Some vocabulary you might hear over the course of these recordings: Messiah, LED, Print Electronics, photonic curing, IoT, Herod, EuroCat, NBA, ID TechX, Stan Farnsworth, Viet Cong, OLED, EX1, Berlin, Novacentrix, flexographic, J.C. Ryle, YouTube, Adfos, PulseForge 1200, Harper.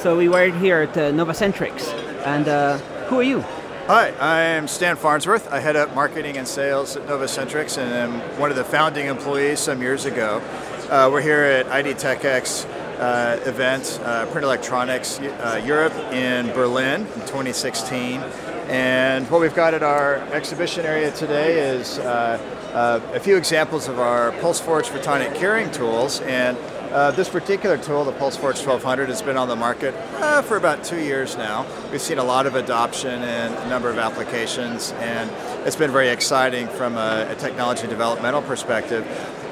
So we were here at Novacentrix, and who are you? Hi, I'm Stan Farnsworth. I head up marketing and sales at Novacentrix, and I'm one of the founding employees some years ago. We're here at ID TechX event, Print Electronics Europe in Berlin in 2016. And what we've got at our exhibition area today is a few examples of our PulseForge photonic curing tools. And this particular tool, the PulseForge 1200, has been on the market for about 2 years now. We've seen a lot of adoption and a number of applications, and it's been very exciting from a technology developmental perspective.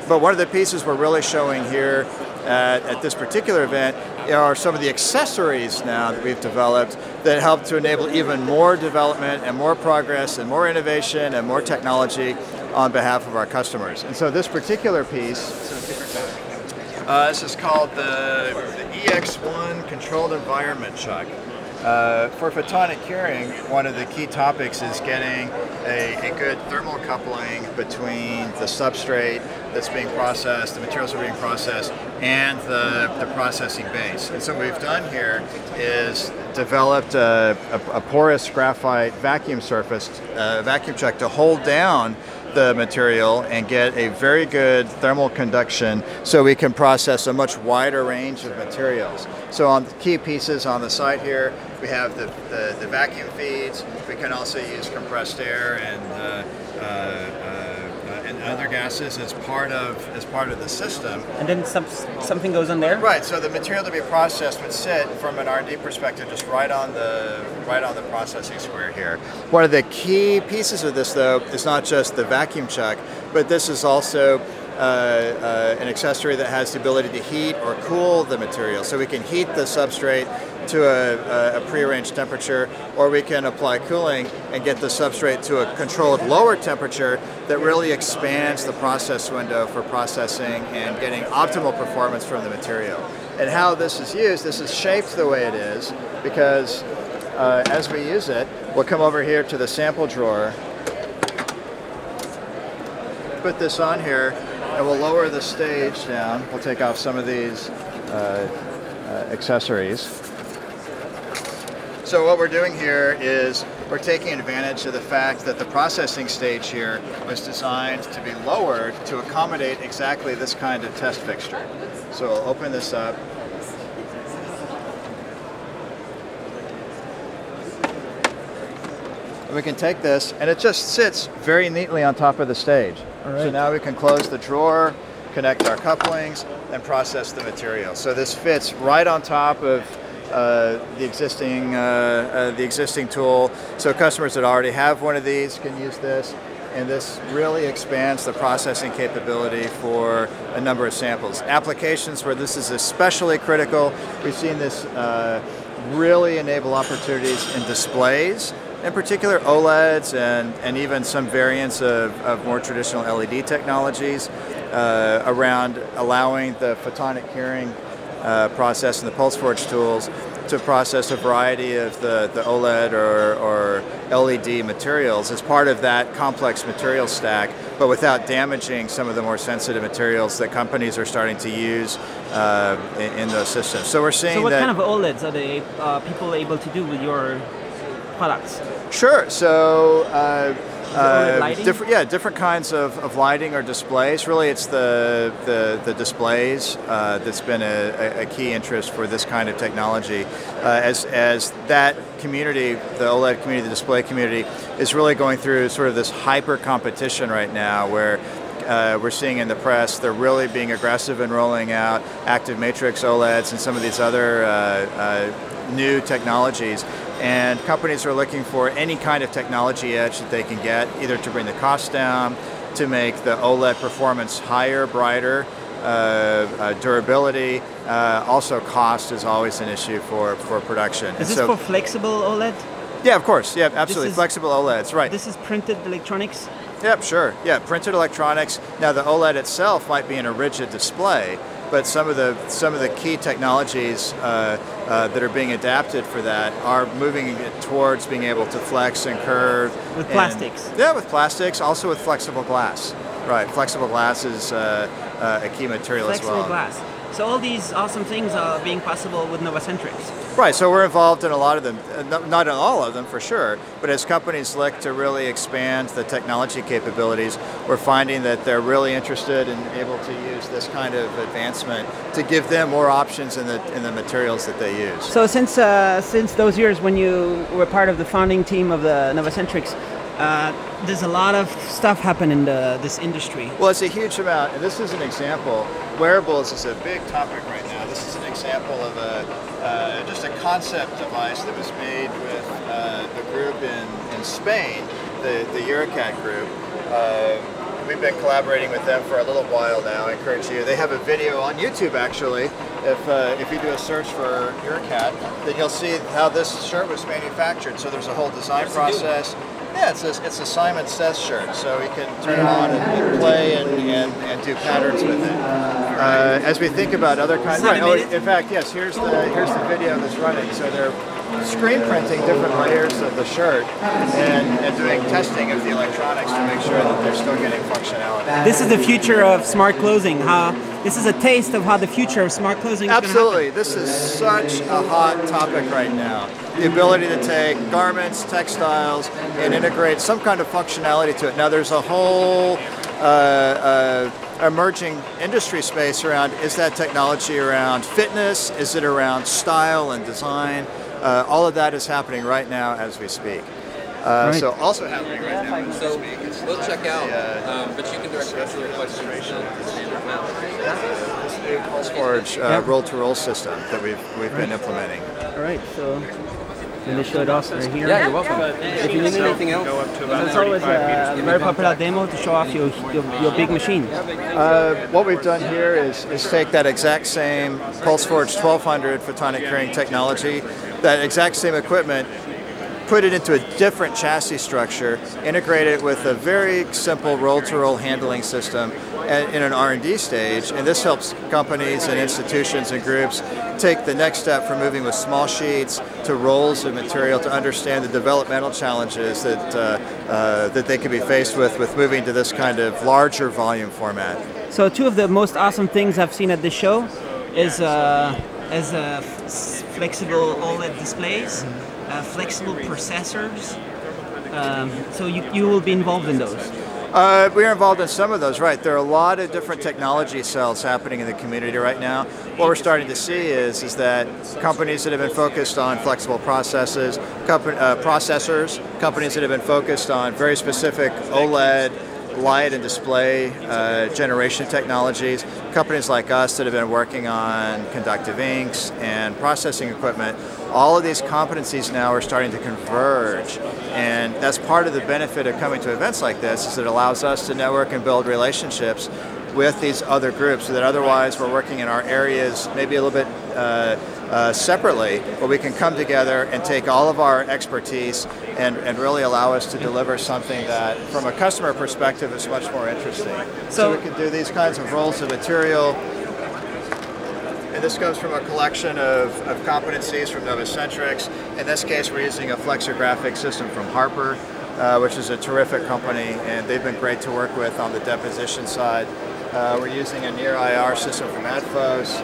But one of the pieces we're really showing here at this particular event are some of the accessories now that we've developed that help to enable even more development and more progress and more innovation and more technology on behalf of our customers. And so this particular piece, this is called the EX1 Controlled Environment Chuck. For photonic curing, one of the key topics is getting a good thermal coupling between the substrate that's being processed, the materials that are being processed, and the processing base. And so what we've done here is developed a porous graphite vacuum surface, vacuum chuck, to hold down the material and get a very good thermal conduction, so we can process a much wider range of materials. So on the key pieces on the side here, we have the vacuum feeds. We can also use compressed air and other gases as part of the system. And then something goes in there? Right, so the material to be processed would sit, from an R&D perspective, just right on the processing square here. One of the key pieces of this, though, is not just the vacuum chuck, but this is also an accessory that has the ability to heat or cool the material. So we can heat the substrate to a prearranged temperature, or we can apply cooling and get the substrate to a controlled lower temperature that really expands the process window for processing and getting optimal performance from the material. And how this is used, this is shaped the way it is because as we use it, we'll come over here to the sample drawer, put this on here, and we'll lower the stage down. We'll take off some of these accessories. So what we're doing here is we're taking advantage of the fact that the processing stage here was designed to be lowered to accommodate exactly this kind of test fixture. So we'll open this up. We can take this, and it just sits very neatly on top of the stage. All right. So now we can close the drawer, connect our couplings, and process the material. So this fits right on top of the existing tool. So customers that already have one of these can use this, and this really expands the processing capability for a number of samples. Applications where this is especially critical, we've seen this really enable opportunities in displays, in particular OLEDs, and even some variants of more traditional LED technologies around allowing the photonic curing process and the PulseForge tools to process a variety of the OLED or LED materials as part of that complex material stack, but without damaging some of the more sensitive materials that companies are starting to use in those systems. So we're seeing that... So what kind of OLEDs are the people able to do with your products? Sure. So, different kinds of lighting or displays. Really, it's the displays that's been a key interest for this kind of technology. As that community, the OLED community, the display community, is really going through sort of this hyper competition right now, where we're seeing in the press, they're really being aggressive in rolling out active matrix OLEDs and some of these other new technologies. And companies are looking for any kind of technology edge that they can get, either to bring the cost down, to make the OLED performance higher, brighter, durability. Also, cost is always an issue for production. Is this for flexible OLED? Yeah, of course. Yeah, absolutely. Flexible OLEDs, right. This is printed electronics? Yep, sure. Yeah, printed electronics. Now, the OLED itself might be in a rigid display, but some of the key technologies that are being adapted for that are moving towards being able to flex and curve. With plastics? Yeah, with plastics, also with flexible glass. Right, flexible glass is a key material as well. Flexible glass. So all these awesome things are being possible with Novacentrix. Right, so we're involved in a lot of them, not in all of them for sure, but as companies look to really expand the technology capabilities, we're finding that they're really interested and able to use this kind of advancement to give them more options in the materials that they use. So since those years when you were part of the founding team of the Novacentrix, there's a lot of stuff happening in this industry. Well, it's a huge amount, and this is an example. Wearables is a big topic right now. This is an example of just a concept device that was made with a group in Spain, the EuroCat group. We've been collaborating with them for a little while now. I encourage you. They have a video on YouTube, actually. If you do a search for EuroCat, then you'll see how this shirt was manufactured. So there's a whole design process. Yeah, it's a Simon Says shirt, so you can turn it on and play and do patterns with it. As we think about other kinds of... Oh, in fact, yes, here's the video that's running. So they're screen printing different layers of the shirt and doing testing of the electronics to make sure that they're still getting functionality. This is the future of smart clothing. This is a taste of how the future of smart clothing is going to happen. Absolutely. This is such a hot topic right now. The ability to take garments, textiles, and integrate some kind of functionality to it. Now there's a whole emerging industry space around, is that technology around fitness? Is it around style and design? All of that is happening right now as we speak. So also happening right now. So we'll check out, but you can direct the rest of your questions to the PulseForge roll-to-roll system that we've been implementing. All right, so can you show it off right here? Yeah, you're welcome. If you need anything else, it's always a very popular demo to show off your big machine. What we've done here is take that exact same PulseForge 1200 photonic curing technology, that exact same equipment, put it into a different chassis structure, integrate it with a very simple roll-to-roll handling system in an R&D stage, and this helps companies and institutions and groups take the next step from moving with small sheets to rolls of material to understand the developmental challenges that, that they can be faced with moving to this kind of larger volume format. So two of the most awesome things I've seen at this show is flexible OLED displays. Flexible processors, so you will be involved in those? We are involved in some of those, right. There are a lot of different technology sales happening in the community right now. What we're starting to see is that companies that have been focused on flexible processes, companies that have been focused on very specific OLED, light and display generation technologies, companies like us that have been working on conductive inks and processing equipment, all of these competencies now are starting to converge. And that's part of the benefit of coming to events like this, is it allows us to network and build relationships with these other groups so that otherwise we're working in our areas maybe a little bit separately, where we can come together and take all of our expertise and really allow us to deliver something that, from a customer perspective, is much more interesting. So we can do these kinds of rolls of material, and this comes from a collection of competencies from Novacentrix. In this case, we're using a flexographic system from Harper, which is a terrific company, and they've been great to work with on the deposition side. We're using a near IR system from Adfos,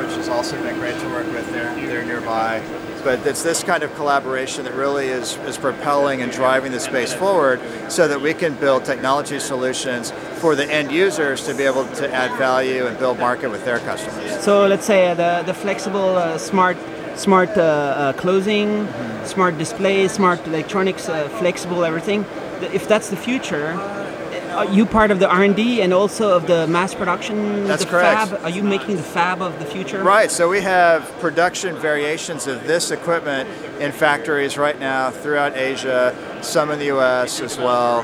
which has also been great to work with. They're nearby. But it's this kind of collaboration that really is propelling and driving the space forward so that we can build technology solutions for the end users to be able to add value and build market with their customers. So let's say the flexible smart clothing, smart displays, smart electronics, flexible everything. If that's the future, are you part of the R&D and also of the mass production? That's correct. Fab? Are you making the fab of the future? Right, so we have production variations of this equipment in factories right now throughout Asia, some in the US as well.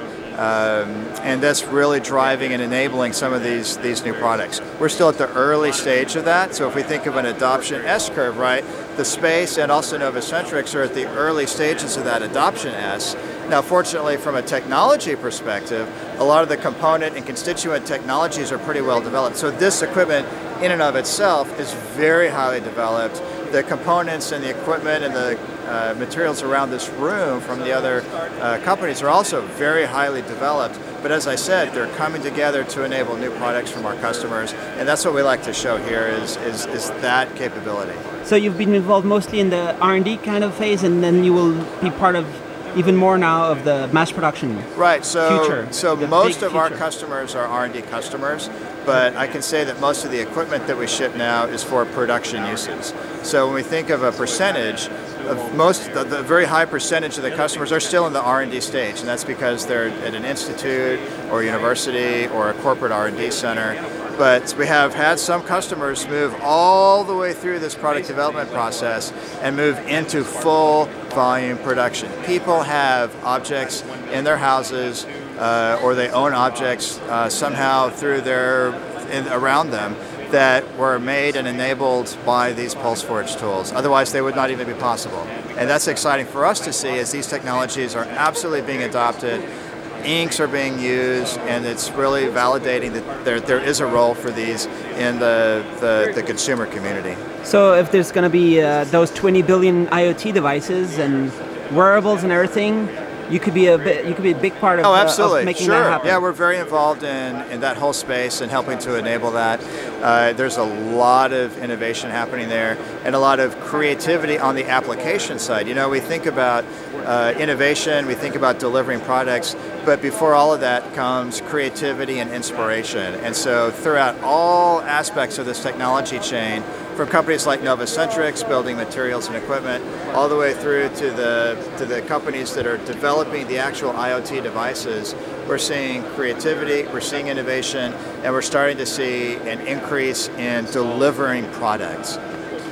And that's really driving and enabling some of these new products. We're still at the early stage of that, so if we think of an adoption S-curve, right, the space and also Novacentrix are at the early stages of that adoption S. Now, fortunately, from a technology perspective, a lot of the component and constituent technologies are pretty well developed, so this equipment in and of itself is very highly developed. The components and the equipment and the materials around this room from the other companies are also very highly developed. But as I said, they're coming together to enable new products from our customers, and that's what we like to show here is that capability. So you've been involved mostly in the R&D kind of phase, and then you will be part of even more now of the mass production. Right, so most of our customers are R&D customers, but I can say that most of the equipment that we ship now is for production uses. So when we think of a percentage, of most, the very high percentage of the customers are still in the R&D stage, and that's because they're at an institute or university or a corporate R&D center. But we have had some customers move all the way through this product development process and move into full volume production. People have objects in their houses or they own objects somehow through their, around them that were made and enabled by these PulseForge tools. Otherwise, they would not even be possible. And that's exciting for us to see as these technologies are absolutely being adopted. Inks are being used, and it's really validating that there is a role for these in the consumer community. So if there's going to be those 20 billion IoT devices and wearables and everything, you could be a big part of, of making that happen. Yeah, we're very involved in that whole space and helping to enable that. There's a lot of innovation happening there and a lot of creativity on the application side. You know, we think about innovation, we think about delivering products, but before all of that comes creativity and inspiration. And so throughout all aspects of this technology chain, from companies like Novacentrix, building materials and equipment, all the way through to the companies that are developing the actual IoT devices, we're seeing creativity, we're seeing innovation, and we're starting to see an increase in delivering products.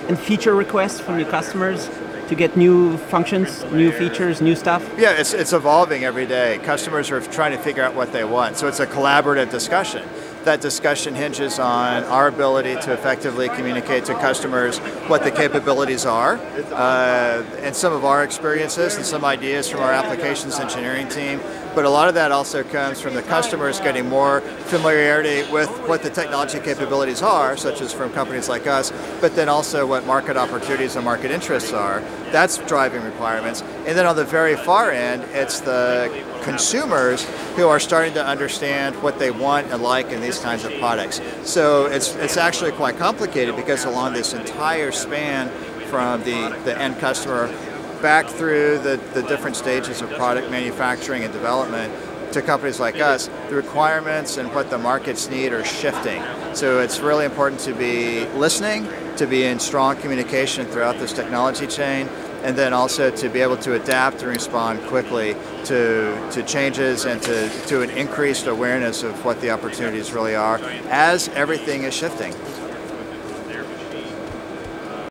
And feature requests from your customers to get new functions, new features, new stuff? Yeah, it's evolving every day. Customers are trying to figure out what they want, so it's a collaborative discussion. That discussion hinges on our ability to effectively communicate to customers what the capabilities are and some of our experiences and some ideas from our applications engineering team. But a lot of that also comes from the customers getting more familiarity with what the technology capabilities are, such as from companies like us, but then also what market opportunities and market interests are. That's driving requirements. And then on the very far end, it's the consumers who are starting to understand what they want and like in these kinds of products. So it's actually quite complicated because along this entire span from the end customer back through the different stages of product manufacturing and development to companies like us, the requirements and what the markets need are shifting. So it's really important to be listening, to be in strong communication throughout this technology chain, and then also to be able to adapt and respond quickly to changes and to an increased awareness of what the opportunities really are as everything is shifting.